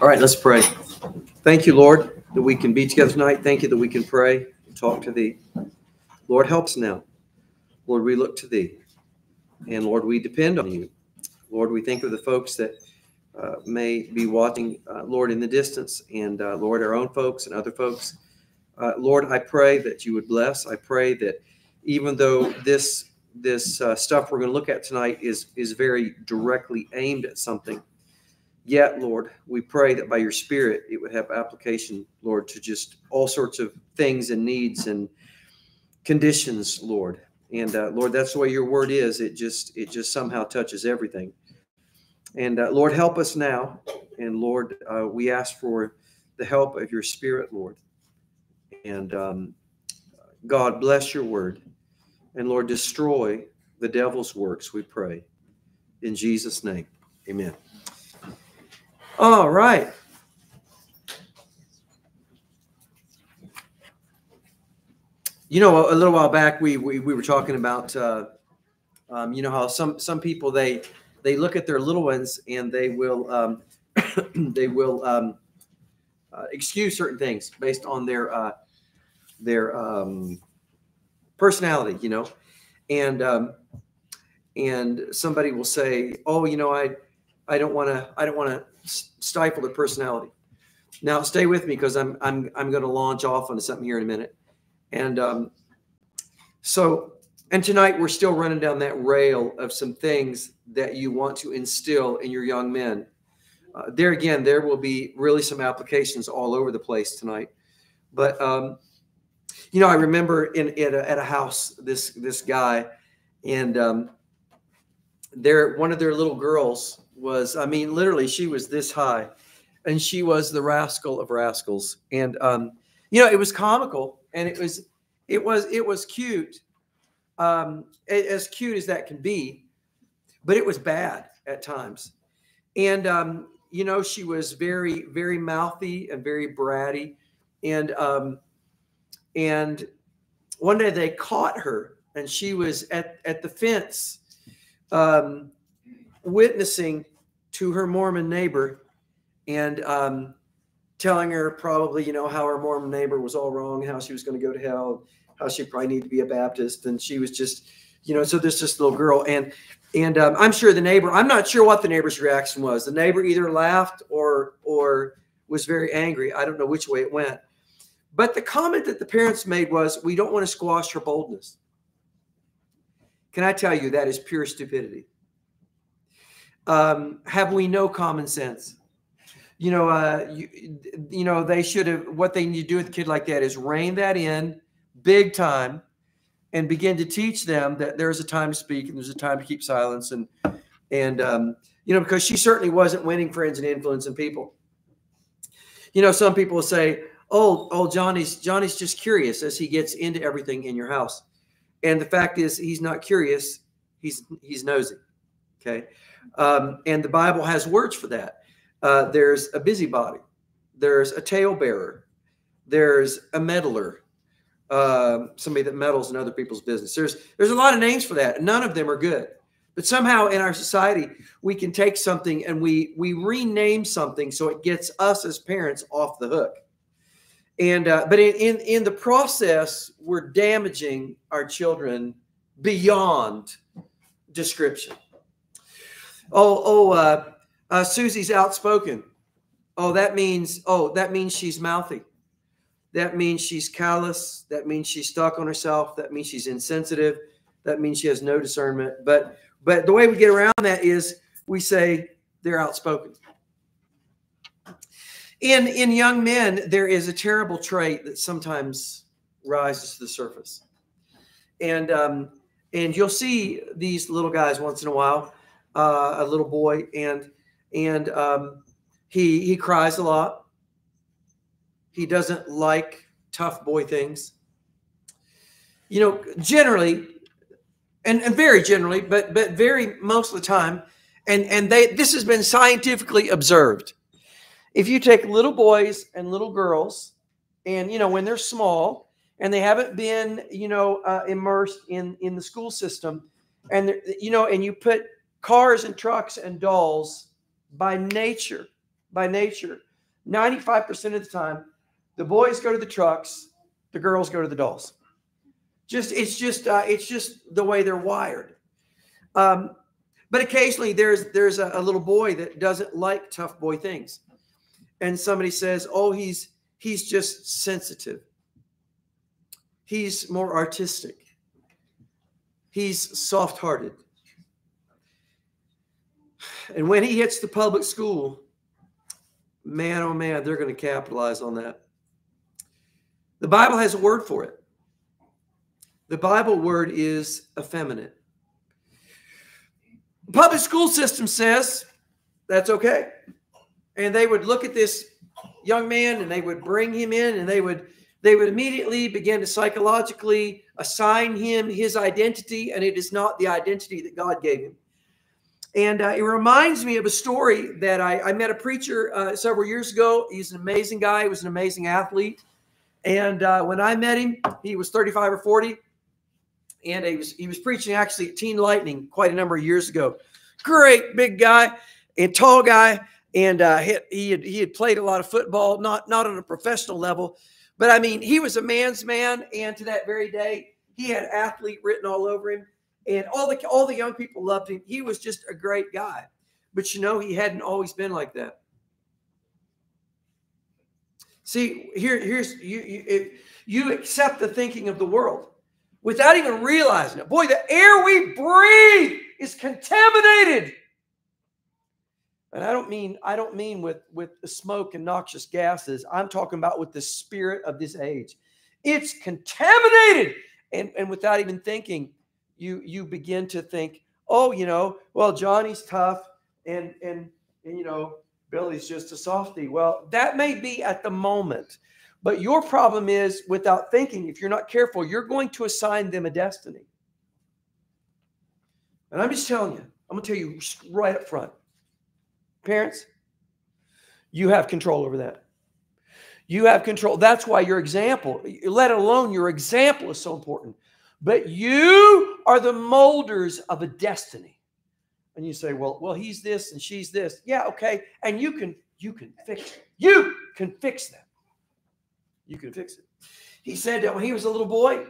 All right, let's pray. Thank you, Lord, that we can be together tonight. Thank you that we can pray and talk to thee. Lord, help us now. Lord, we look to thee. And Lord, we depend on you. Lord, we think of the folks that may be watching, Lord, in the distance, and Lord, our own folks and other folks. Lord, I pray that you would bless. I pray that even though this stuff we're going to look at tonight is very directly aimed at something, yet, Lord, we pray that by your Spirit it would have application, Lord, to just all sorts of things and needs and conditions, Lord. And Lord, that's the way your word is. It just somehow touches everything. And Lord, help us now. And Lord, we ask for the help of your Spirit, Lord. And God, bless your word. And Lord, destroy the devil's works, we pray. In Jesus' name, amen. All right. You know, a little while back, we were talking about, you know, how some people, they look at their little ones and they will excuse certain things based on their personality, you know, and somebody will say, oh, you know, I don't want to stifle their personality. Now stay with me, because I'm going to launch off onto something here in a minute. And so tonight we're still running down that rail of some things that you want to instill in your young men. There again, there will be really some applications all over the place tonight. But you know, I remember at a house this guy, and one of their little girls was, I mean, literally, she was this high, and she was the rascal of rascals. And you know, it was comical, and it was cute, as cute as that can be, but it was bad at times. And you know, she was very, very mouthy and very bratty. And and one day they caught her, and she was at the fence, witnessing to her Mormon neighbor, and telling her probably, you know, how her Mormon neighbor was all wrong, how she was going to go to hell, how she probably needed to be a Baptist. And she was just, you know, so there's this little girl. And I'm sure the neighbor, I'm not sure what the neighbor's reaction was. The neighbor either laughed or was very angry. I don't know which way it went. But the comment that the parents made was, we don't want to squash her boldness. Can I tell you, that is pure stupidity. Have we no common sense? You know, you know, they should have, what they need to do with a kid like that is rein that in big time and begin to teach them that there is a time to speak and there's a time to keep silence. And you know, because she certainly wasn't winning friends and influencing people. You know, some people will say, oh, Johnny's just curious, as he gets into everything in your house. And the fact is, he's not curious. He's nosy. Okay. And the Bible has words for that. There's a busybody. There's a talebearer. There's a meddler. Somebody that meddles in other people's business. There's a lot of names for that. None of them are good. But somehow in our society, we can take something and we rename something so it gets us as parents off the hook. And but in the process, we're damaging our children beyond description. Oh, Susie's outspoken. Oh, that means she's mouthy. That means she's callous. That means she's stuck on herself. That means she's insensitive. That means she has no discernment. But the way we get around that is we say they're outspoken. In young men, there is a terrible trait that sometimes rises to the surface. And you'll see these little guys once in a while, a little boy, and he cries a lot. He doesn't like tough boy things. You know, generally, and very generally, but very most of the time, and this has been scientifically observed. If you take little boys and little girls, and, you know, when they're small and they haven't been, you know, immersed in the school system, and, you know, and you put cars and trucks and dolls, by nature, 95% of the time, the boys go to the trucks, the girls go to the dolls. It's just the way they're wired. But occasionally there's a little boy that doesn't like tough boy things. And somebody says, oh, he's just sensitive. He's more artistic. He's soft-hearted. And when he hits the public school, man, oh man, they're going to capitalize on that. The Bible has a word for it. The Bible word is effeminate. The public school system says that's okay. And they would look at this young man and they would bring him in and they would immediately begin to psychologically assign him his identity, and it is not the identity that God gave him. And it reminds me of a story that I met a preacher several years ago. He's an amazing guy. He was an amazing athlete. And when I met him, he was 35 or 40. And he was preaching actually at Teen Lightning quite a number of years ago. Great big guy and tall guy. And he had played a lot of football, not on a professional level. But, I mean, he was a man's man. And to that very day, he had athlete written all over him. And all the young people loved him. He was just a great guy. But, you know, he hadn't always been like that. See, here's you accept the thinking of the world without even realizing it. Boy, the air we breathe is contaminated. And I don't mean with the smoke and noxious gases. I'm talking about with the spirit of this age. It's contaminated. And without even thinking, you begin to think, oh, you know, well, Johnny's tough and you know, Billy's just a softie. Well, that may be at the moment, but your problem is without thinking, if you're not careful, you're going to assign them a destiny. And I'm just telling you, I'm going to tell you right up front. Parents, you have control over that. You have control. That's why your example, let alone your example, is so important. But you are the molders of a destiny. And you say, well, he's this and she's this. Yeah, okay. And you can fix it. You can fix that. You can fix it. He said that when he was a little boy,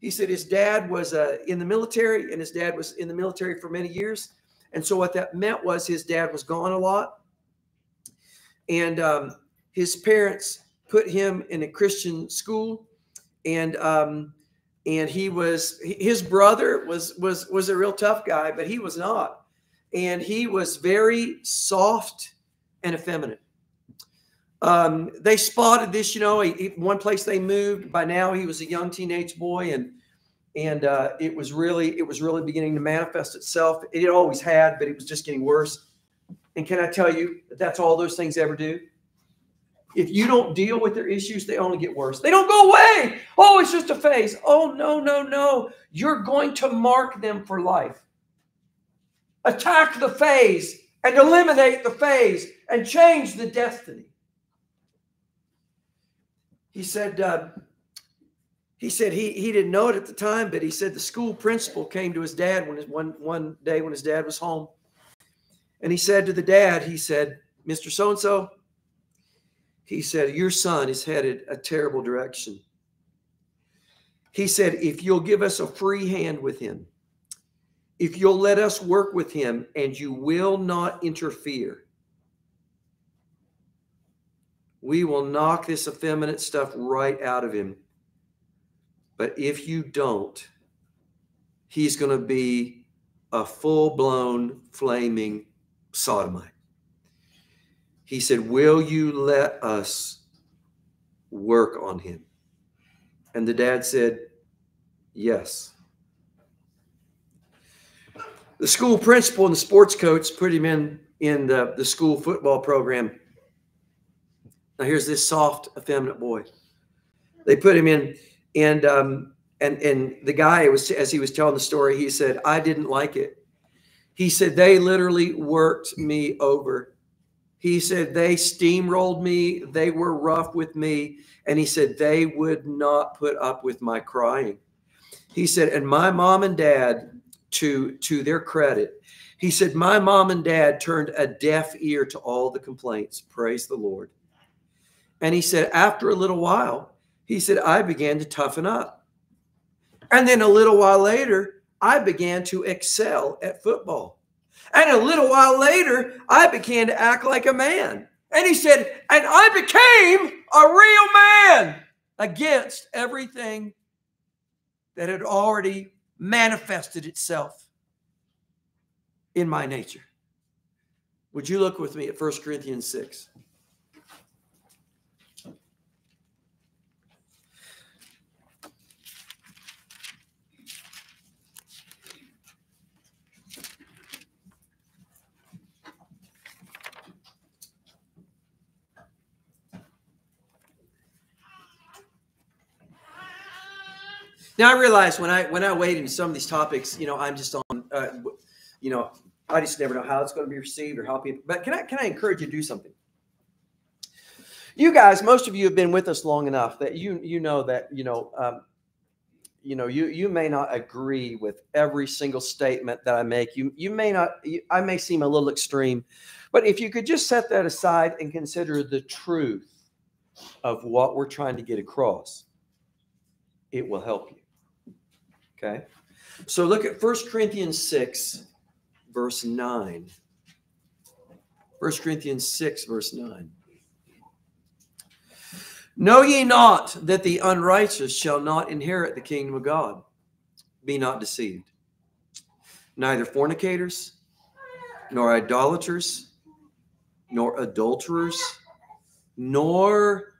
he said his dad was in the military, and his dad was in the military for many years. And so what that meant was his dad was gone a lot. And his parents put him in a Christian school, and his brother was a real tough guy, but he was not. And he was very soft and effeminate. They spotted this, you know, one place they moved. By now he was a young teenage boy, and it was really beginning to manifest itself. It always had, but it was just getting worse. And can I tell you that that's all those things ever do? If you don't deal with their issues, they only get worse. They don't go away. Oh, it's just a phase. Oh, no, no, no. You're going to mark them for life. Attack the phase and eliminate the phase and change the destiny. He said he didn't know it at the time, but he said the school principal came to his dad one day when his dad was home. And he said to the dad, he said, Mr. So-and-so, he said, your son is headed a terrible direction. He said, if you'll give us a free hand with him, if you'll let us work with him, and you will not interfere, we will knock this effeminate stuff right out of him. But if you don't, he's going to be a full-blown flaming sodomite. He said, will you let us work on him? And the dad said, yes. The school principal and the sports coach put him in the school football program. Now here's this soft, effeminate boy. They put him in, and the guy, as he was telling the story, he said, I didn't like it. He said, they literally worked me over. He said, they steamrolled me. They were rough with me. And he said, they would not put up with my crying. He said, and my mom and dad, to their credit, he said, my mom and dad turned a deaf ear to all the complaints. Praise the Lord. And he said, after a little while, he said, I began to toughen up. And then a little while later, I began to excel at football. And a little while later, I began to act like a man. And he said, and I became a real man against everything that had already manifested itself in my nature. Would you look with me at 1 Corinthians 6? Now, I realize when I wade into some of these topics, you know, I'm just on, you know, I just never know how it's going to be received or how people, but can I encourage you to do something? You guys, most of you have been with us long enough that you know that, you know, you may not agree with every single statement that I make. You may not, I may seem a little extreme, but if you could just set that aside and consider the truth of what we're trying to get across, it will help you. Okay, so look at 1 Corinthians 6, verse 9. 1 Corinthians 6, verse 9. Know ye not that the unrighteous shall not inherit the kingdom of God? Be not deceived. Neither fornicators, nor idolaters, nor adulterers, nor,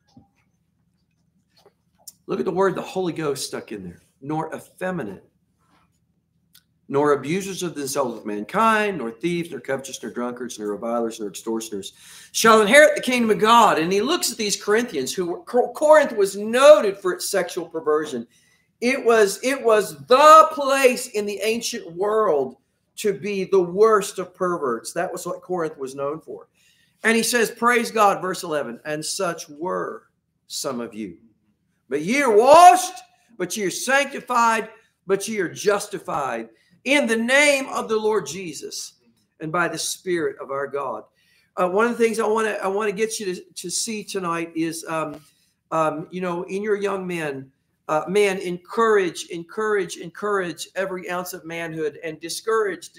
look at the word the Holy Ghost stuck in there, nor effeminate, nor abusers of themselves with mankind, nor thieves, nor covetous, nor drunkards, nor revilers, nor extortioners, shall inherit the kingdom of God. And he looks at these Corinthians, Corinth was noted for its sexual perversion. It was the place in the ancient world to be the worst of perverts. That was what Corinth was known for. And he says, praise God, verse 11, and such were some of you. But ye are washed, but ye are sanctified, but ye are justified in the name of the Lord Jesus and by the Spirit of our God. One of the things I want to get you to see tonight is, you know, in your young men, man, encourage every ounce of manhood, and discourage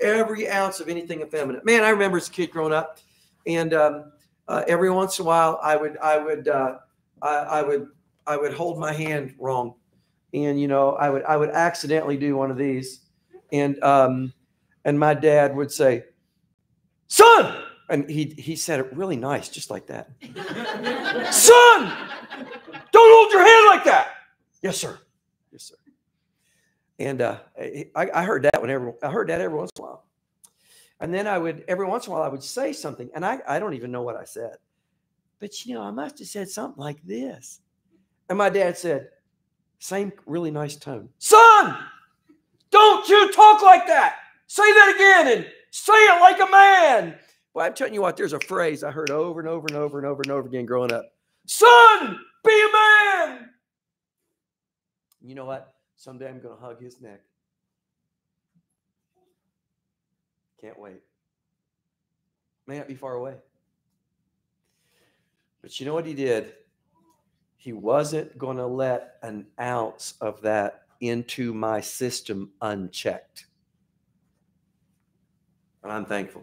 every ounce of anything effeminate. Man, I remember as a kid growing up, and every once in a while, I would hold my hand wrong, and you know I would accidentally do one of these, and my dad would say, "Son," and he said it really nice, just like that. "Son, don't hold your hand like that." "Yes, sir. Yes, sir." And I heard that every once in a while, and then every once in a while I would say something, and I don't even know what I said, but you know I must have said something like this. And my dad said, same really nice tone, "Son, don't you talk like that. Say that again and say it like a man." Well, I'm telling you what, there's a phrase I heard over and over and over and over and over again growing up. "Son, be a man." You know what? Someday I'm going to hug his neck. Can't wait. May not be far away. But you know what he did? He wasn't going to let an ounce of that into my system unchecked. And I'm thankful.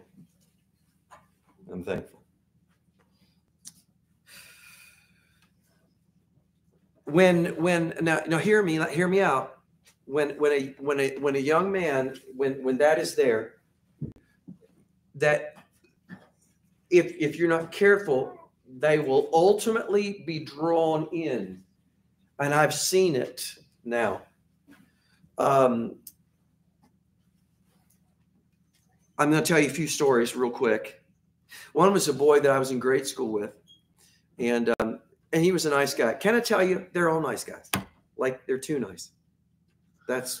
I'm thankful. Now hear me out. When a young man, when that is there, that if you're not careful, they will ultimately be drawn in. And I've seen it now. I'm going to tell you a few stories real quick. One was a boy that I was in grade school with, and he was a nice guy. Can I tell you, they're all nice guys. Like, they're too nice. That's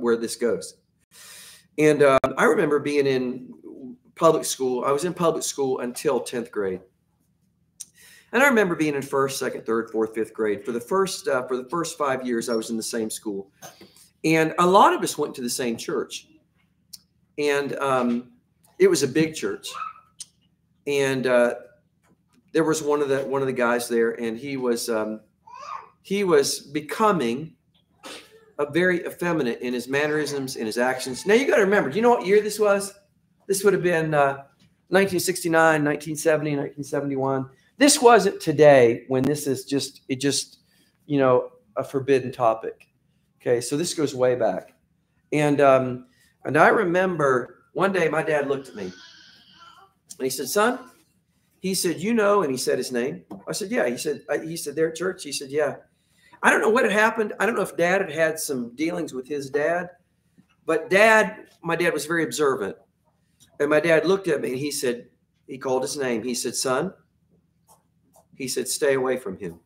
where this goes. And I remember being in public school. I was in public school until 10th grade. And I remember being in first, second, third, fourth, fifth grade. For the first 5 years, I was in the same school. And a lot of us went to the same church. And it was a big church. And there was one of the guys there, and he was becoming a very effeminate in his mannerisms, in his actions. Now you got to remember, do you know what year this was? This would have been 1969, 1970, 1971. This wasn't today when this is just you know, a forbidden topic. Okay, so this goes way back. And I remember one day my dad looked at me and he said, "Son," he said, "you know," and he said his name. I said, "Yeah." He said, "They're at church." He said, "Yeah." I don't know what had happened. I don't know if Dad had had some dealings with his dad, but my dad was very observant. And my dad looked at me and he said, he called his name. He said, "Son," he said, "stay away from him."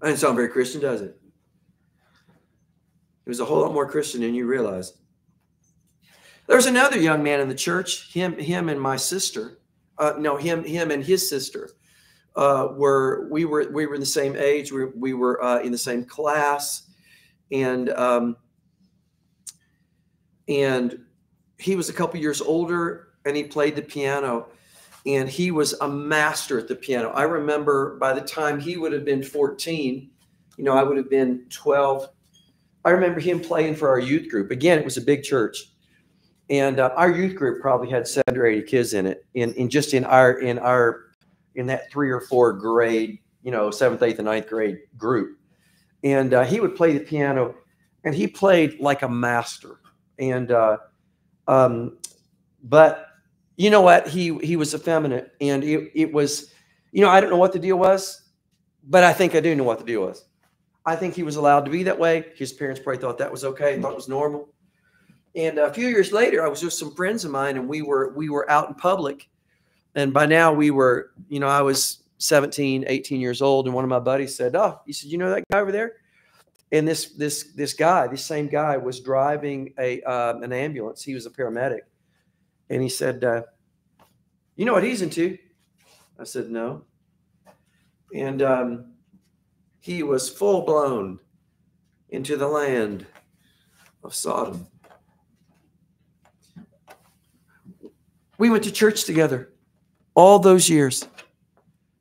That doesn't sound very Christian, does it? It was a whole lot more Christian than you realize. There was another young man in the church. Him and my sister. Him and his sister. We were in the same age. We were in the same class, and he was a couple years older, and he played the piano, and he was a master at the piano. I remember by the time he would have been 14, you know, I would have been 12. I remember him playing for our youth group. Again, it was a big church, and our youth group probably had 7 or 8 kids in it, in that 3 or 4 grade, you know, 7th, 8th, and 9th grade group. And he would play the piano, and he played like a master. And, but you know what, he was effeminate, and it was, you know, I don't know what the deal was, but I think I do know what the deal was. I think he was allowed to be that way. His parents probably thought that was okay, thought it was normal. And a few years later, I was with some friends of mine, and we were out in public. And by now we were, you know, I was 17, 18 years old. And one of my buddies said, "Oh," he said, "you know that guy over there?" And this same guy was driving an ambulance. He was a paramedic. And he said, "You know what he's into?" I said, "No." And he was full blown into the land of Sodom. We went to church together all those years.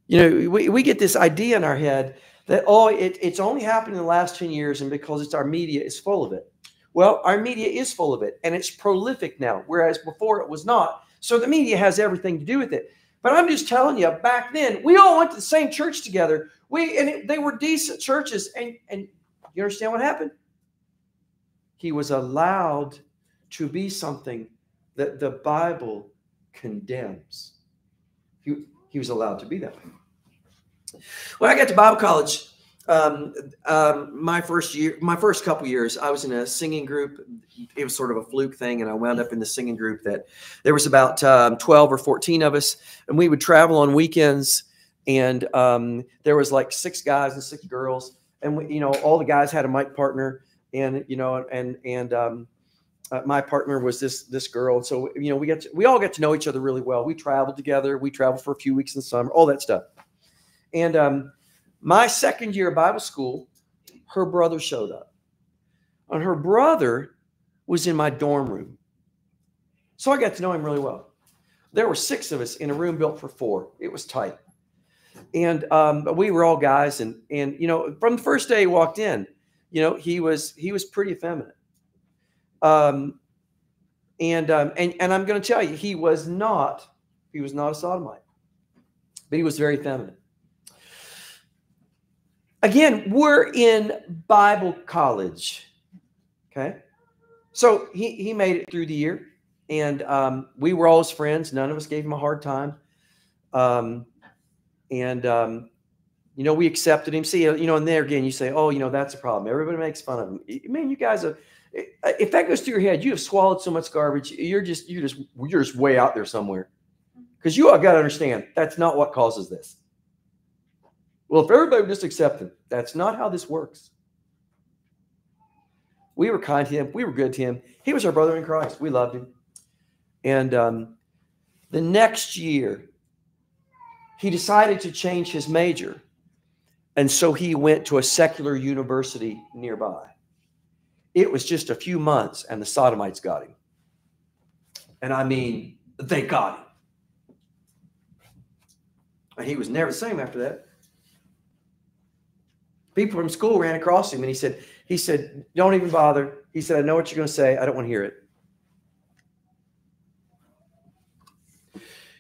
You know, we get this idea in our head that, oh, it's only happened in the last 10 years, and because it's our media is full of it. Well, our media is full of it, and it's prolific now, whereas before it was not. So the media has everything to do with it. But I'm just telling you, back then, we all went to the same church together. They were decent churches, and you understand what happened? He was allowed to be something that the Bible condemns. He was allowed to be that way. When I got to Bible college, my first couple years, I was in a singing group. It was sort of a fluke thing, and I wound up in the singing group that there was about 12 or 14 of us, and we would travel on weekends, and there was like 6 guys and 6 girls, and we, you know, all the guys had a mic partner, and you know, my partner was this girl. And so, you know, we all got to know each other really well. We traveled together. We traveled for a few weeks in the summer, all that stuff. And my second year of Bible school, her brother showed up. And her brother was in my dorm room. So I got to know him really well. There were 6 of us in a room built for 4. It was tight. And we were all guys. And you know, from the first day he walked in, you know, he was pretty effeminate. And I'm going to tell you, he was not a sodomite, but he was very effeminate. Again, we're in Bible college. Okay. So he made it through the year, and, we were all his friends. None of us gave him a hard time. You know, we accepted him. See, you know, and there again, you say, oh, you know, that's a problem. Everybody makes fun of him. Man, you guys are. If that goes through your head, you have swallowed so much garbage. You're just way out there somewhere, because you all got to understand that's not what causes this. Well, if everybody would just accept him, that's not how this works. We were kind to him. We were good to him. He was our brother in Christ. We loved him. And the next year, he decided to change his major, and so he went to a secular university nearby. It was just a few months, and the sodomites got him. And I mean, they got him. And he was never the same after that. People from school ran across him and he said, don't even bother. He said, I know what you're going to say. I don't want to hear it.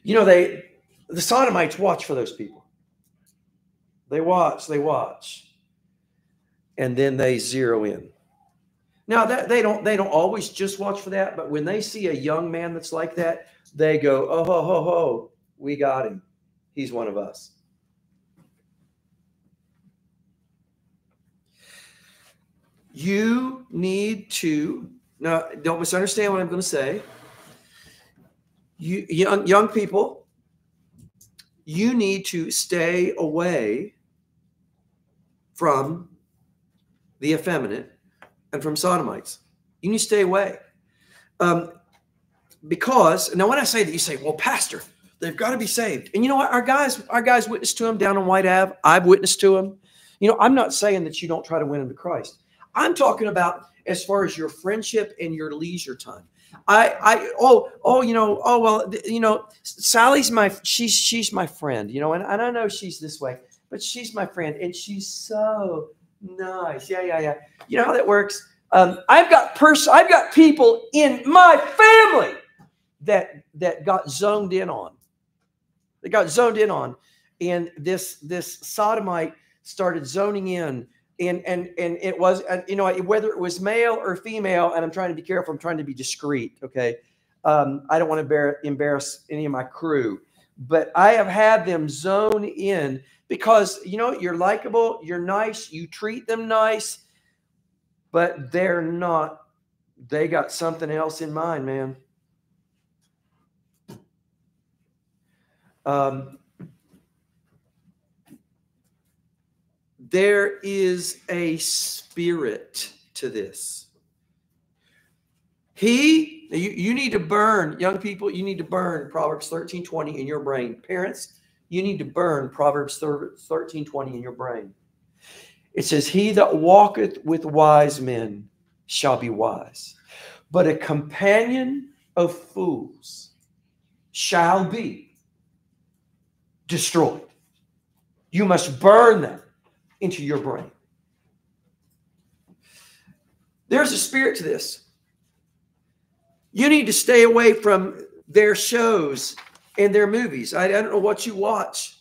You know, the Sodomites watch for those people. They watch. And then they zero in. Now, they don't always just watch for that, but when they see a young man that's like that, they go, oh, ho, ho, ho, we got him. He's one of us. You need to, now, don't misunderstand what I'm going to say. You, young people, you need to stay away from the effeminate and from sodomites. You need to stay away. Because, now when I say that, you say, well, Pastor, they've got to be saved. And you know what? Our guys witnessed to them down on White Ave. I've witnessed to them. You know, I'm not saying that you don't try to win them to Christ. I'm talking about as far as your friendship and your leisure time. Sally's she's my friend, you know, and I know she's this way, but she's my friend and she's so nice. Yeah. You know how that works? I've got people in my family that got zoned in on. They got zoned in on, and this sodomite started zoning in. And it was, you know, whether it was male or female, and I'm trying to be careful. I'm trying to be discreet. Okay. I don't want to embarrass any of my crew, but I have had them zone in because, you know, you're likable, you're nice, you treat them nice, but they're not, they got something else in mind, man. There is a spirit to this. You need to burn, young people, you need to burn Proverbs 13:20 in your brain. Parents, you need to burn Proverbs 13:20 in your brain. It says, he that walketh with wise men shall be wise, but a companion of fools shall be destroyed. You must burn them into your brain. There's a spirit to this. You need to stay away from their shows and their movies. I don't know what you watch,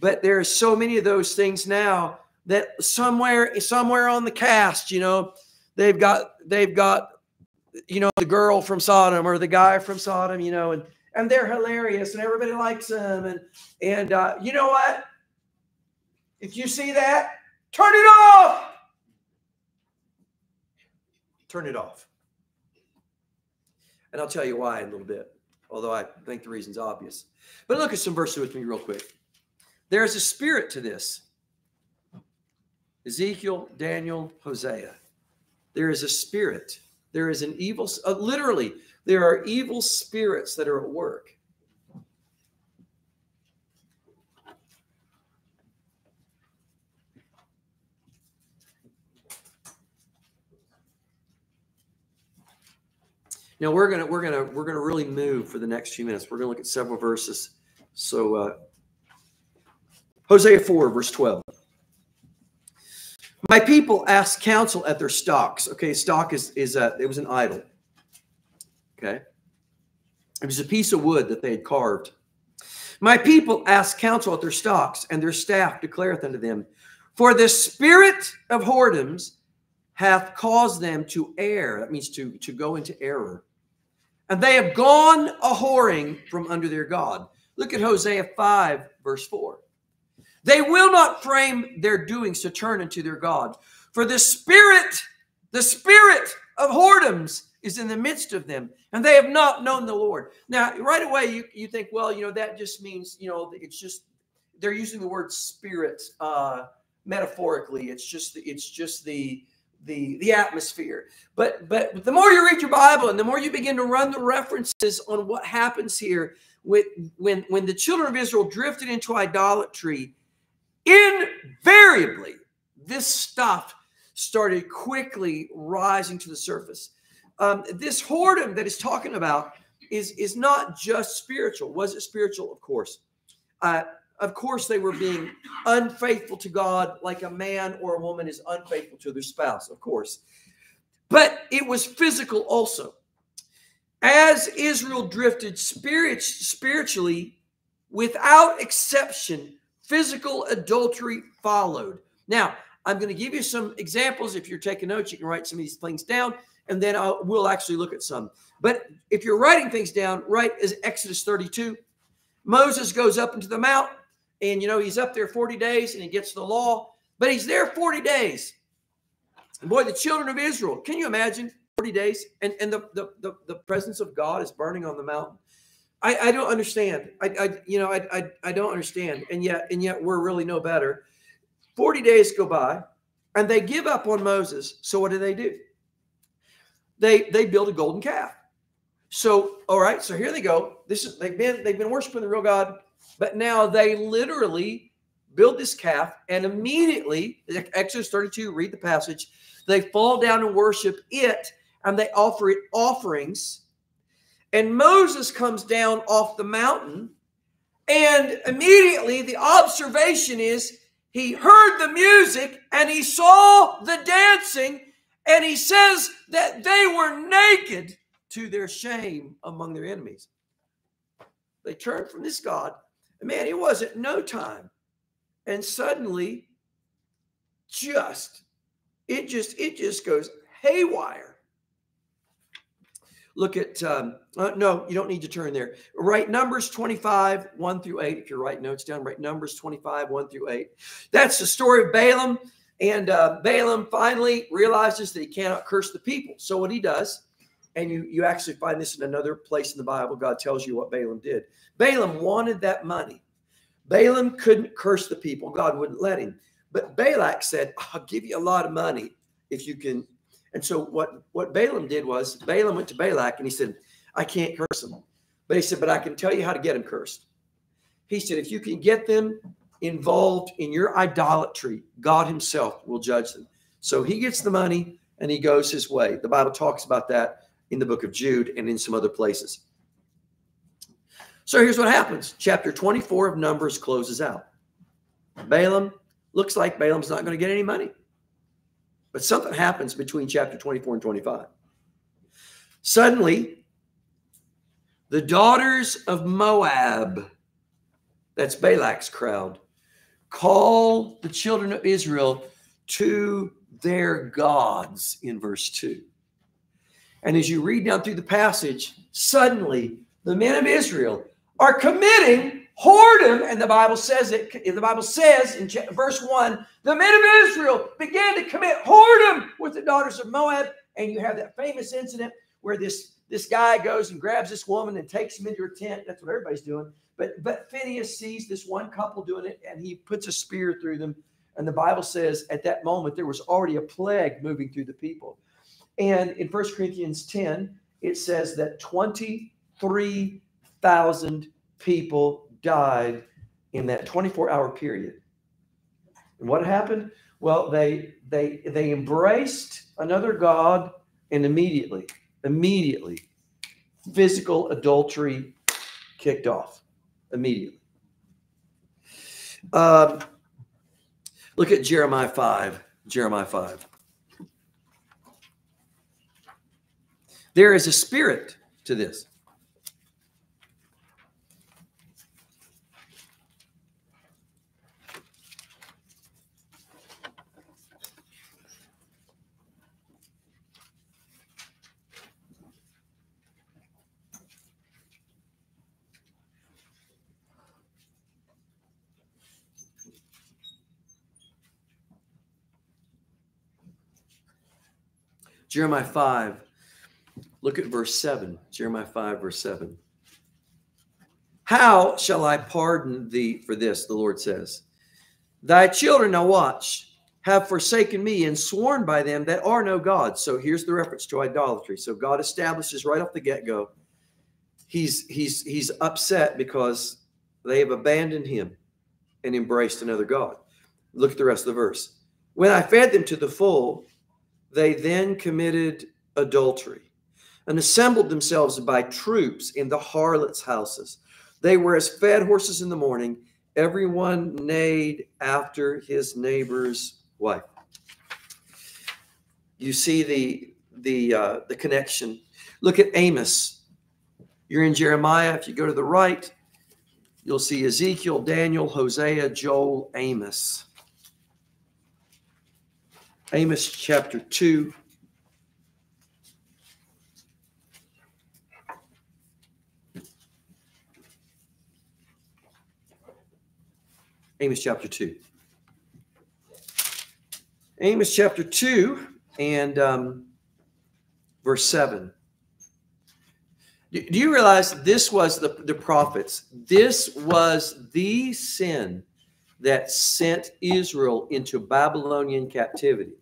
but there are so many of those things now that somewhere on the cast, you know, they've got, you know, the girl from Sodom or the guy from Sodom, you know, and they're hilarious and everybody likes them. And you know what? If you see that, turn it off. Turn it off. And I'll tell you why in a little bit, although I think the reason's obvious. But look at some verses with me real quick. There's a spirit to this. Ezekiel, Daniel, Hosea. There is a spirit. There is an evil, literally, there are evil spirits that are at work. Now we're gonna really move for the next few minutes. We're gonna look at several verses. So Hosea 4, verse 12. My people asked counsel at their stocks. Okay, stock is it was an idol. Okay, it was a piece of wood that they had carved. My people asked counsel at their stocks, and their staff declareth unto them, for the spirit of whoredoms hath caused them to err. That means to go into error. And they have gone a-whoring from under their God. Look at Hosea 5, verse 4. They will not frame their doings to turn into their God. For the spirit of whoredoms is in the midst of them, and they have not known the Lord. Now, right away, you think, well, you know, that just means, you know, it's just, they're using the word spirit metaphorically. It's just the atmosphere. But the more you read your Bible and the more you begin to run the references on what happens here when the children of Israel drifted into idolatry, invariably this stuff started quickly rising to the surface. This whoredom that he's talking about is not just spiritual. Was it spiritual? Of course. Of course, they were being unfaithful to God like a man or a woman is unfaithful to their spouse, of course. But it was physical also. As Israel drifted spiritually, without exception, physical adultery followed. Now, I'm going to give you some examples. If you're taking notes, you can write some of these things down, and then we'll actually look at some. But if you're writing things down, write as Exodus 32. Moses goes up into the mount, and, you know, he's up there 40 days, and he gets the law. But he's there 40 days. And, boy, the children of Israel, can you imagine? 40 days, and the presence of God is burning on the mountain. I don't understand. I don't understand. And yet we're really no better. 40 days go by, and they give up on Moses. So what do? They build a golden calf. So, all right, so here they go. They've been worshiping the real God, but now they literally build this calf, and immediately, Exodus 32, read the passage, they fall down and worship it, and they offer it offerings. And Moses comes down off the mountain, and immediately the observation is he heard the music and he saw the dancing, and he says that they were naked to their shame among their enemies. They turned from this God, and man, it wasn't no time. And suddenly, it just goes haywire. Look at, no, you don't need to turn there. Write Numbers 25, 1 through 8. If you're writing notes down, write Numbers 25, 1 through 8. That's the story of Balaam. And Balaam finally realizes that he cannot curse the people. So what he does, and you actually find this in another place in the Bible, God tells you what Balaam did. Balaam wanted that money. Balaam couldn't curse the people. God wouldn't let him. But Balak said, I'll give you a lot of money if you can. And so what Balaam did was Balaam went to Balak and he said, I can't curse them. But he said, but I can tell you how to get them cursed. He said, if you can get them involved in your idolatry, God himself will judge them. So he gets the money and he goes his way. The Bible talks about that in the book of Jude and in some other places. So here's what happens. Chapter 24 of Numbers closes out. Balaam, looks like Balaam's not going to get any money. But something happens between chapter 24 and 25. Suddenly, the daughters of Moab, that's Balak's crowd, call the children of Israel to their gods in verse 2. And as you read down through the passage, suddenly the men of Israel are committing whoredom, and the Bible says it. The Bible says in verse 1, the men of Israel began to commit whoredom with the daughters of Moab. And you have that famous incident where this guy goes and grabs this woman and takes him into her tent. That's what everybody's doing. But Phinehas sees this one couple doing it, and he puts a spear through them. And the Bible says at that moment there was already a plague moving through the people. And in 1 Corinthians 10, it says that 23,000 people died in that 24-hour period. And what happened? Well, they embraced another god, and immediately, physical adultery kicked off. Immediately. Look at Jeremiah 5. Jeremiah 5. There is a spirit to this. Jeremiah 5, look at verse 7. Jeremiah 5, verse 7. How shall I pardon thee for this, the Lord says. Thy children, now watch, have forsaken me and sworn by them that are no gods. So here's the reference to idolatry. So God establishes right off the get-go. He's upset because they have abandoned him and embraced another god. Look at the rest of the verse. When I fed them to the full, they then committed adultery. and assembled themselves by troops in the harlots' houses. They were as fed horses in the morning. Everyone neighed after his neighbor's wife. You see the connection. Look at Amos. You're in Jeremiah. If you go to the right, you'll see Ezekiel, Daniel, Hosea, Joel, Amos. Amos chapter 2. Amos chapter 2. Amos chapter 2 and verse 7. Do you realize this was the prophets? This was the sin that sent Israel into Babylonian captivity.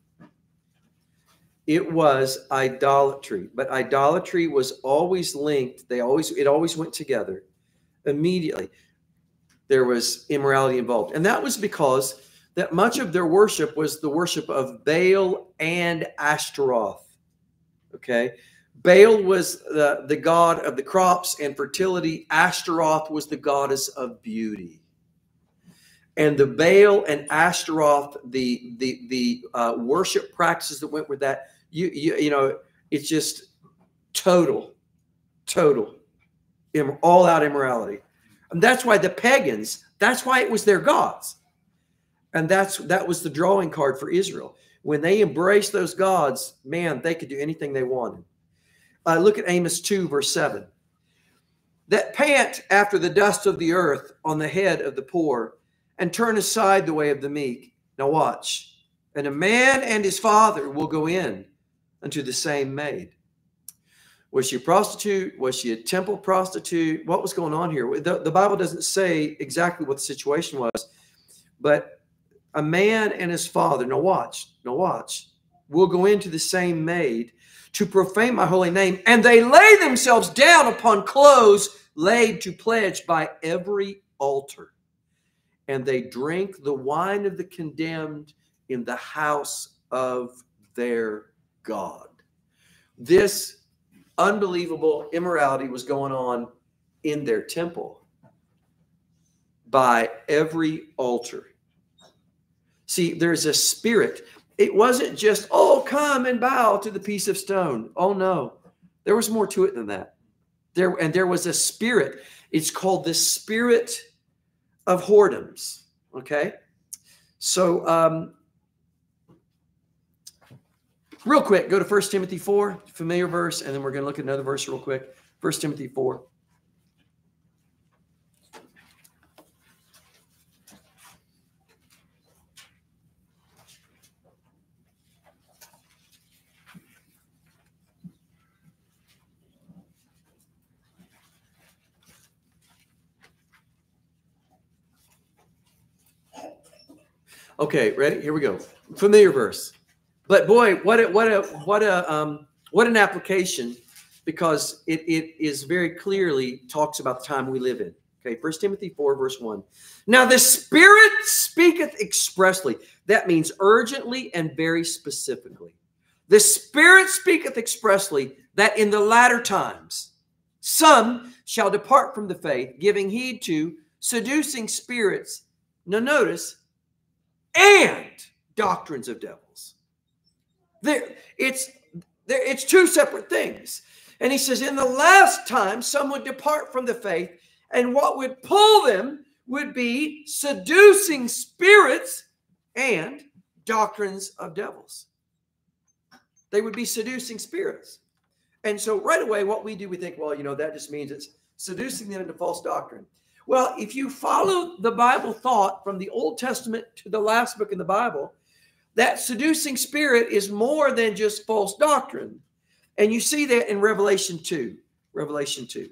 It was idolatry, but idolatry was always linked. It always went together immediately. There was immorality involved. And that was because that much of their worship was the worship of Baal and Ashtaroth. Okay? Baal was the god of the crops and fertility. Ashtaroth was the goddess of beauty. And the Baal and Ashtaroth, the worship practices that went with that, you know, it's just total, all-out immorality. And that's why the pagans, that's why it was their gods. And that was the drawing card for Israel. When they embraced those gods, man, they could do anything they wanted. Look at Amos 2, verse 7. That pant after the dust of the earth on the head of the poor and turn aside the way of the meek. Now watch. And a man and his father will go in unto the same maid. Was she a prostitute? Was she a temple prostitute? What was going on here? The Bible doesn't say exactly what the situation was, but a man and his father, now watch, will go into the same maid to profane my holy name, and they lay themselves down upon clothes laid to pledge by every altar. And they drink the wine of the condemned in the house of their God. This unbelievable immorality was going on in their temple by every altar. See, there's a spirit. It wasn't just, oh, come and bow to the piece of stone. Oh, no. There was more to it than that. There was a spirit. It's called the spirit of whoredoms. Okay? So, real quick, go to 1 Timothy 4, familiar verse, and then we're going to look at another verse real quick. 1 Timothy 4. Okay, ready? Here we go. Familiar verse. But boy, what an application, because it is very clearly talks about the time we live in. Okay, 1 Timothy 4, verse 1. Now the Spirit speaketh expressly. That means urgently and very specifically. The Spirit speaketh expressly that in the latter times some shall depart from the faith, giving heed to seducing spirits. Now notice, and doctrines of devils. It's two separate things. And he says, in the last time, some would depart from the faith, and what would pull them would be seducing spirits and doctrines of devils. They would be seducing spirits. And so right away, what we do, we think, well, you know, that just means it's seducing them into false doctrine. Well, if you follow the Bible thought from the Old Testament to the last book in the Bible, that seducing spirit is more than just false doctrine. And you see that in Revelation 2. Revelation 2.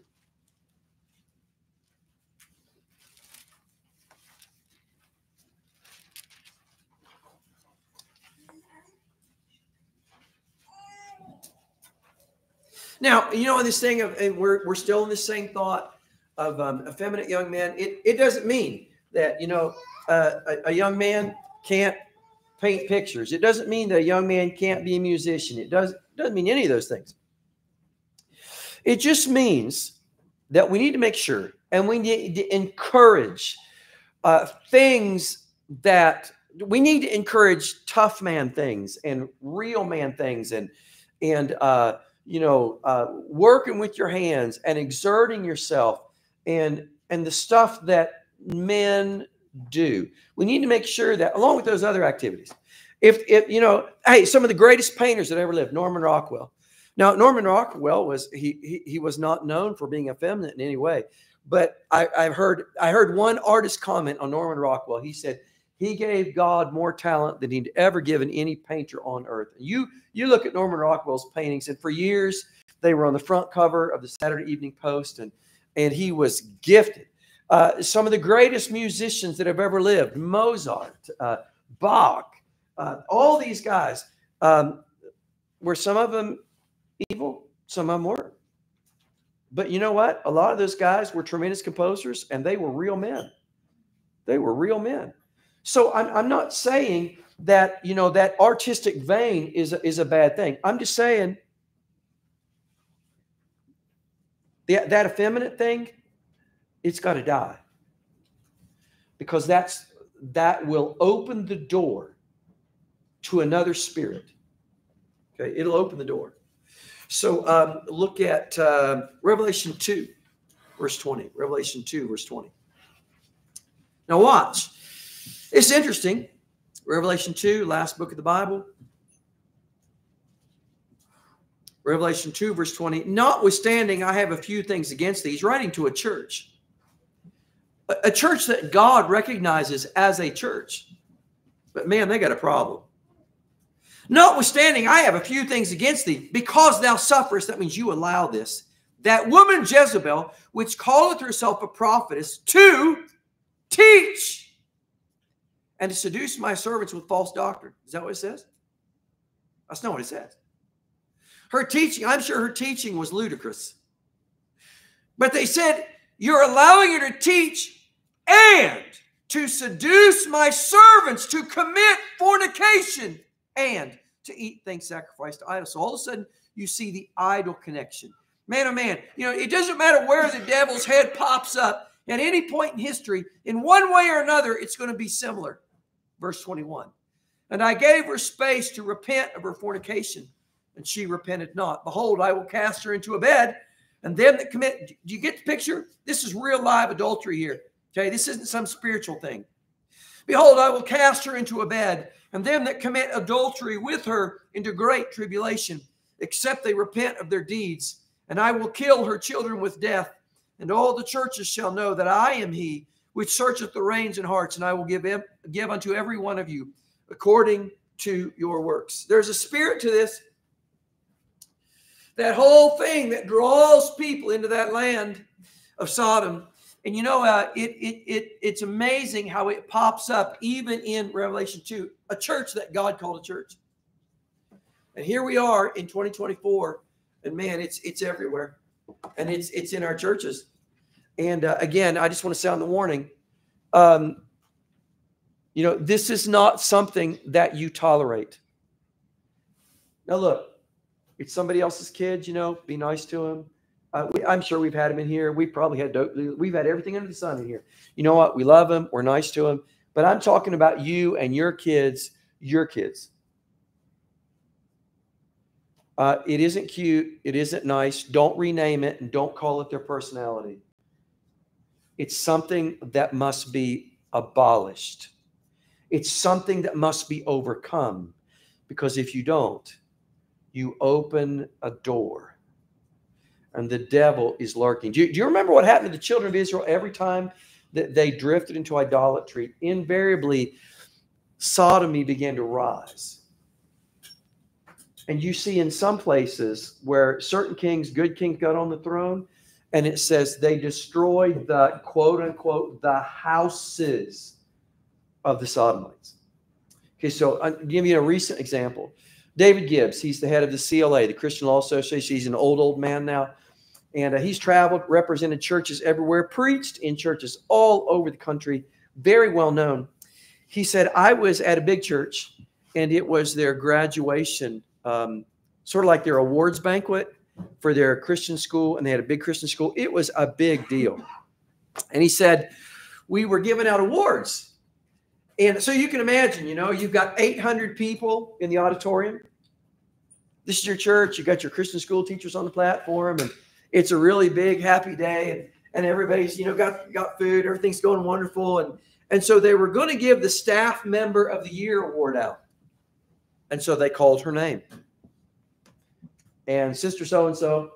Now, you know, in this thing of, and we're still in the same thought of effeminate young men, it doesn't mean that, you know, a young man can't paint pictures. It doesn't mean that a young man can't be a musician. It doesn't mean any of those things. It just means that we need to make sure and we need to encourage things that we need to encourage, tough man things and real man things, and working with your hands and exerting yourself and the stuff that men do. We need to make sure that along with those other activities, if you know, hey, some of the greatest painters that ever lived, Norman Rockwell. Now, Norman Rockwell was he was not known for being effeminate in any way, but I heard one artist comment on Norman Rockwell. He said he gave God more talent than he'd ever given any painter on earth. You look at Norman Rockwell's paintings, and for years they were on the front cover of the Saturday Evening Post, and he was gifted. Some of the greatest musicians that have ever lived, Mozart, Bach, all these guys, were some of them evil, some of them were. But you know what? A lot of those guys were tremendous composers, and they were real men. They were real men. So I'm not saying that, you know, that artistic vein is a bad thing. I'm just saying that effeminate thing, it's got to die, because that will open the door to another spirit. Okay, it'll open the door. So look at Revelation 2, verse 20. Revelation 2, verse 20. Now watch. It's interesting. Revelation 2, last book of the Bible. Revelation 2, verse 20. Notwithstanding, I have a few things against thee. He's writing to a church. A church that God recognizes as a church. But man, they got a problem. Notwithstanding, I have a few things against thee, because thou sufferest, that means you allow this, that woman Jezebel, which calleth herself a prophetess, to teach and to seduce my servants with false doctrine. Is that what it says? That's not what it says. Her teaching, I'm sure her teaching was ludicrous. But they said, you're allowing her to teach and to seduce my servants to commit fornication and to eat things sacrificed to idols. So all of a sudden, you see the idol connection. Man, oh man, you know, it doesn't matter where the devil's head pops up. At any point in history, in one way or another, it's going to be similar. Verse 21. And I gave her space to repent of her fornication, and she repented not. Behold, I will cast her into a bed, and them that commit. Do you get the picture? This is real live adultery here. Okay, this isn't some spiritual thing. Behold, I will cast her into a bed, and them that commit adultery with her into great tribulation, except they repent of their deeds. And I will kill her children with death. And all the churches shall know that I am he which searcheth the reins and hearts, and I will give unto every one of you according to your works. There's a spirit to this. That whole thing that draws people into that land of Sodom. And you know, it's amazing how it pops up even in Revelation 2, a church that God called a church. And here we are in 2024, and man, it's everywhere, and it's in our churches. And again, I just want to sound the warning. You know, this is not something that you tolerate. Now look. It's somebody else's kids, you know, be nice to them. I'm sure we've had them in here. We've had everything under the sun in here. You know what? We love them. We're nice to them. But I'm talking about you and your kids, your kids. It isn't cute. It isn't nice. Don't rename it and don't call it their personality. It's something that must be abolished. It's something that must be overcome, because if you don't, you open a door, and the devil is lurking. Do you remember what happened to the children of Israel every time that they drifted into idolatry? Invariably, sodomy began to rise. And you see in some places where certain kings, good kings, got on the throne, and it says they destroyed the, quote unquote, the houses of the Sodomites. Okay, so I'll give you a recent example. David Gibbs, he's the head of the CLA, the Christian Law Association. He's an old man now. And he's traveled, represented churches everywhere, preached in churches all over the country, very well known. He said, I was at a big church, and it was their graduation, sort of like their awards banquet. for their Christian school, and they had a big Christian school. It was a big deal. And he said, we were giving out awards. And so you can imagine, you know, you've got 800 people in the auditorium. This is your church. You got your Christian school teachers on the platform, and it's a really big, happy day. And everybody's, you know, got food. Everything's going wonderful. And so they were going to give the staff member of the year award out. And so they called her name. And Sister so-and-so,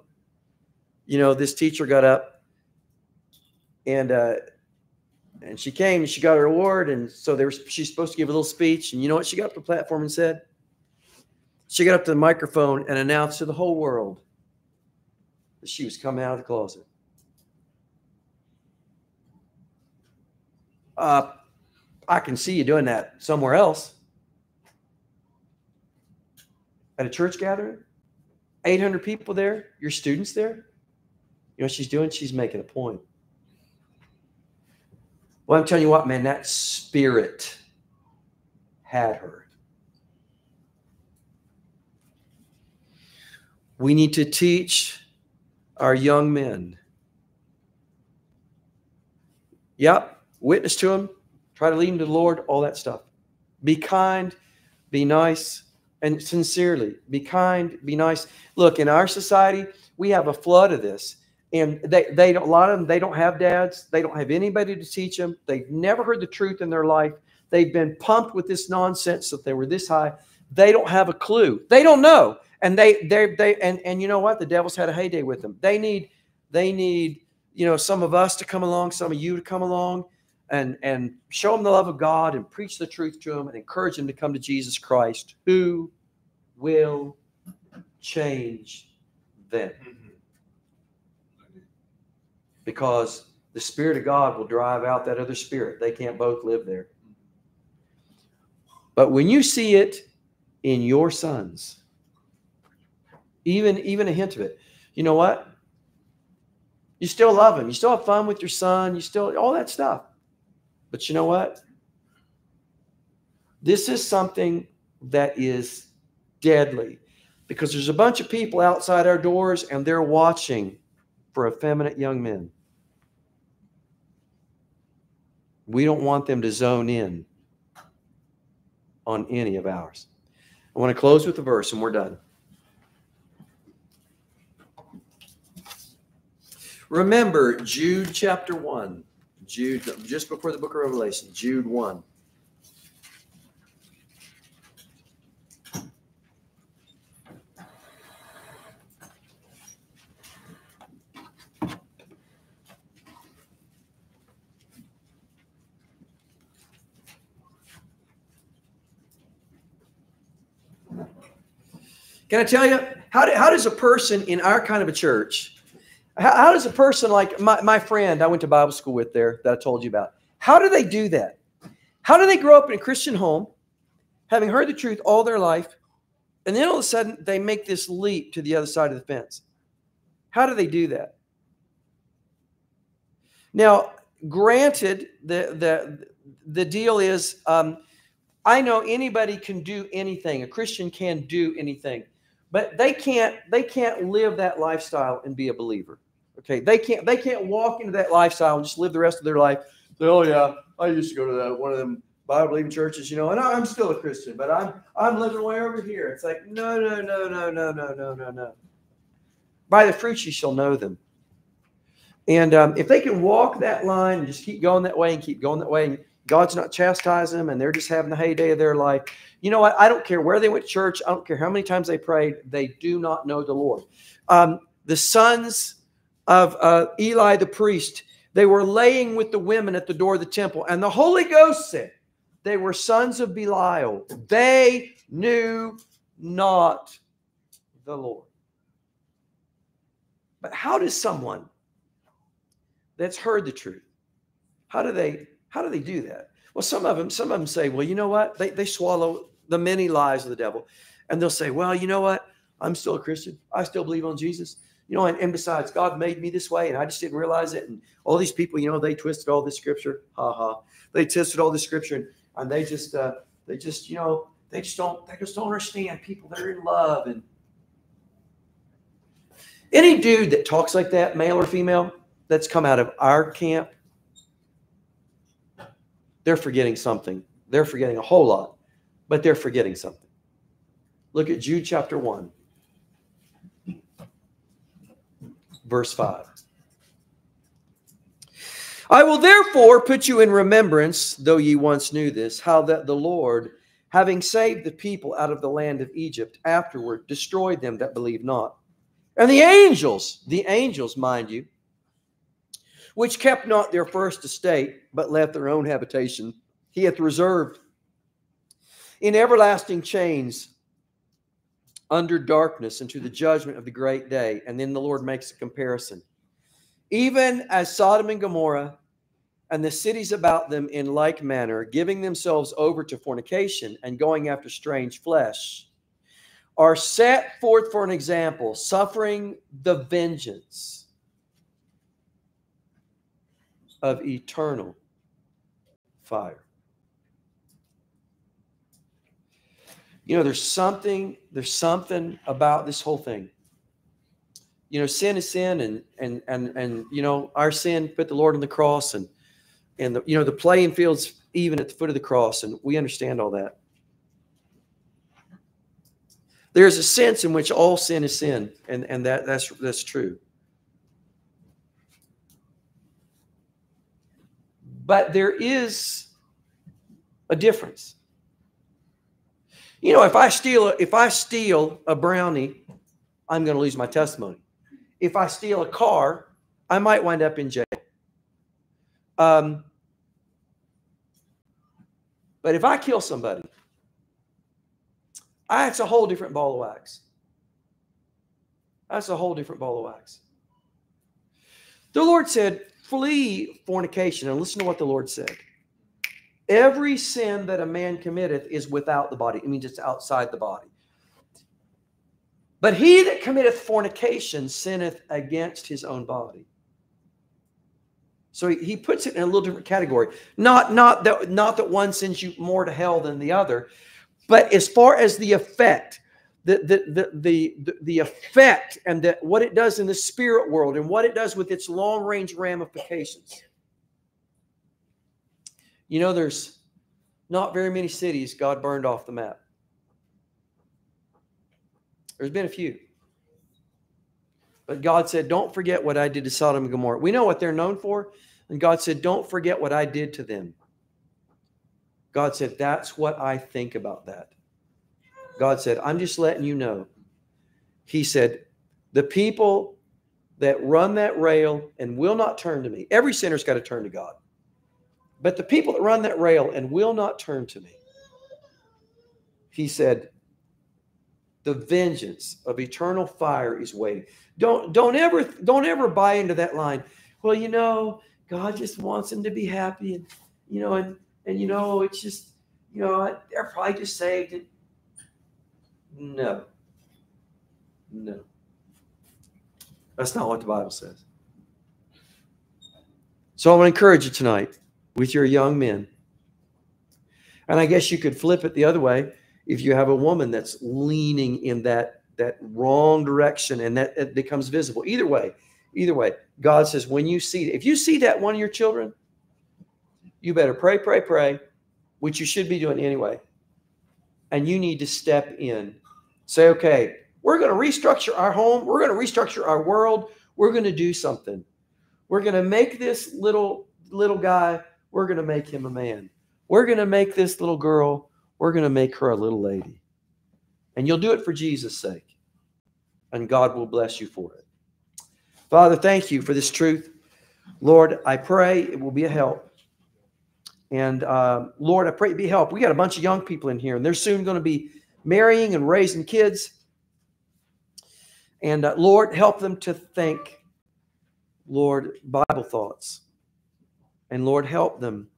you know, this teacher got up, and she came and she got her award. And so she's supposed to give a little speech. And you know what she got up to the platform and said? She got up to the microphone and announced to the whole world that she was coming out of the closet. I can see you doing that somewhere else. At a church gathering, 800 people there, your students there. You know what she's doing? She's making a point. Well, I'm telling you what, man, that spirit had her. We need to teach our young men. Yep. Witness to them, try to lead them to the Lord, all that stuff. Be kind, be nice, and sincerely. Be kind, be nice. Look, in our society, we have a flood of this. And a lot of them, they don't have dads. They don't have anybody to teach them. They've never heard the truth in their life. They've been pumped with this nonsense that they were this high. They don't have a clue. They don't know. And you know what? The devil's had a heyday with them. They need, you know, some of us to come along, some of you to come along, and show them the love of God and preach the truth to them and encourage them to come to Jesus Christ, who will change them. Because the Spirit of God will drive out that other spirit. They can't both live there. But when you see it in your sons, even a hint of it, you know what? You still love him. You still have fun with your son. You still, all that stuff. But you know what? This is something that is deadly, because there's a bunch of people outside our doors and they're watching for effeminate young men. We don't want them to zone in on any of ours. I want to close with a verse and we're done. Remember Jude chapter 1. Jude, just before the book of Revelation, Jude 1. Can I tell you, how does a person in our kind of a church... How does a person like my friend I went to Bible school with there that I told you about, how do they do that? How do they grow up in a Christian home, having heard the truth all their life, and then all of a sudden they make this leap to the other side of the fence? How do they do that? Now, granted, the deal is I know anybody can do anything. A Christian can do anything. But they can't live that lifestyle and be a believer. Okay, they can't walk into that lifestyle and just live the rest of their life. Say, oh yeah, I used to go to one of them Bible believing churches, you know, and I'm still a Christian, but I'm living way over here. It's like no. By the fruits you shall know them. And if they can walk that line and just keep going that way, and God's not chastising them, and they're just having the heyday of their life. You know what? I don't care where they went to church. I don't care how many times they prayed. They do not know the Lord. The sons of Eli the priest, they were laying with the women at the door of the temple. And the Holy Ghost said they were sons of Belial. They knew not the Lord. But how does someone that's heard the truth, how do they do that? Well, some of them say, well, you know what? They swallow the many lies of the devil. And they'll say, well, you know what? I'm still a Christian. I still believe on Jesus. You know, and besides, God made me this way, and I just didn't realize it. And all these people, you know, they twisted all this scripture. They twisted all this scripture, and they just, you know, they just don't understand people that are in love. And Any dude that talks like that, male or female, that's come out of our camp, they're forgetting something. They're forgetting a whole lot, but they're forgetting something. Look at Jude chapter 1, verse 5. I will therefore put you in remembrance, though ye once knew this, how that the Lord, having saved the people out of the land of Egypt, afterward destroyed them that believed not. And the angels, mind you, which kept not their first estate, but left their own habitation, he hath reserved in everlasting chains under darkness unto the judgment of the great day. And then the Lord makes a comparison. Even as Sodom and Gomorrah and the cities about them in like manner, giving themselves over to fornication and going after strange flesh, are set forth for an example, suffering the vengeance of eternal fire. You know, there's something about this whole thing. You know, sin is sin, and you know, our sin put the Lord on the cross, and the, you know, the playing field's even at the foot of the cross, and we understand all that. There's a sense in which all sin is sin, and that's true. But there is a difference. You know, if I steal a brownie, I'm going to lose my testimony. If I steal a car, I might wind up in jail. But if I kill somebody, that's a whole different ball of wax. That's a whole different ball of wax. The Lord said, flee fornication. And listen to what the Lord said. Every sin that a man committeth is without the body. It means it's outside the body. But he that committeth fornication sinneth against his own body. So he puts it in a little different category. Not that one sends you more to hell than the other, but as far as the effect, the effect and what it does in the spirit world and what it does with its long-range ramifications. You know, there's not very many cities God burned off the map. There's been a few. But God said, don't forget what I did to Sodom and Gomorrah. We know what they're known for. And God said, don't forget what I did to them. God said, that's what I think about that. God said, I'm just letting you know. He said, the people that run that rail and will not turn to me. Every sinner's got to turn to God. But the people that run that rail and will not turn to me. He said, the vengeance of eternal fire is waiting. Don't ever buy into that line. Well, you know, God just wants them to be happy, and you know, and you know, it's just, you know, they're probably just saved. And no, that's not what the Bible says. So I want to encourage you tonight with your young men, and I guess you could flip it the other way. If you have a woman that's leaning in that wrong direction and that it becomes visible. Either way, God says, when you see, if you see that one of your children, you better pray, which you should be doing anyway. And you need to step in. Say, okay, we're going to restructure our home. We're going to restructure our world. We're going to do something. We're going to make this little guy, we're going to make him a man. We're going to make this little girl, we're going to make her a little lady. And you'll do it for Jesus' sake. And God will bless you for it. Father, thank you for this truth. Lord, I pray it will be a help. And Lord, I pray it be help. We got a bunch of young people in here, and they're soon going to be marrying and raising kids. And Lord, help them to think, Lord, Bible thoughts. And Lord, help them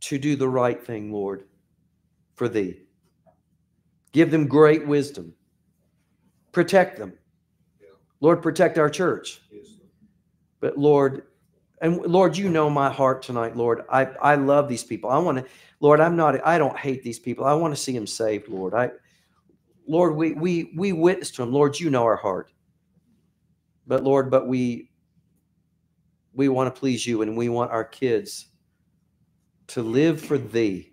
to do the right thing, Lord, for thee. Give them great wisdom. Protect them. Lord, protect our church. But Lord, and Lord, you know my heart tonight, Lord. I love these people. I want to, Lord, I don't hate these people. I want to see them saved, Lord. I Lord, we witness to him. Lord, you know our heart. But Lord, but we want to please you, and we want our kids to live for thee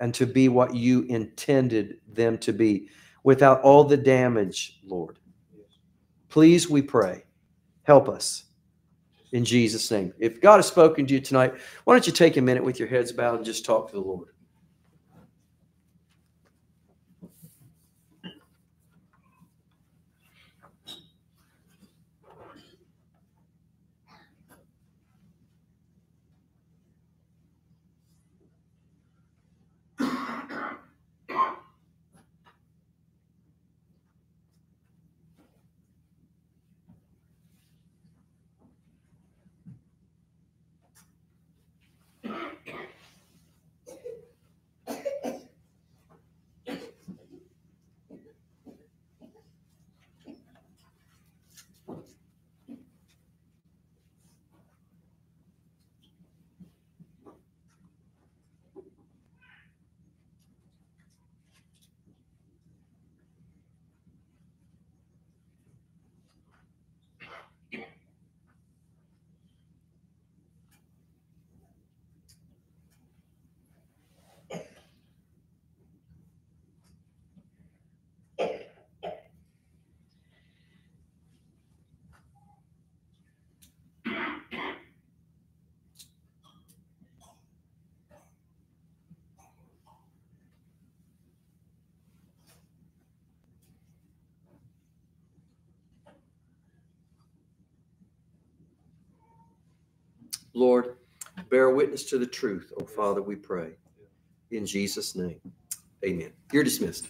and to be what you intended them to be without all the damage, Lord. Please, we pray. Help us. In Jesus' name. If God has spoken to you tonight, why don't you take a minute with your heads bowed and just talk to the Lord. Lord, bear witness to the truth, O Father, we pray. In Jesus' name, amen. You're dismissed.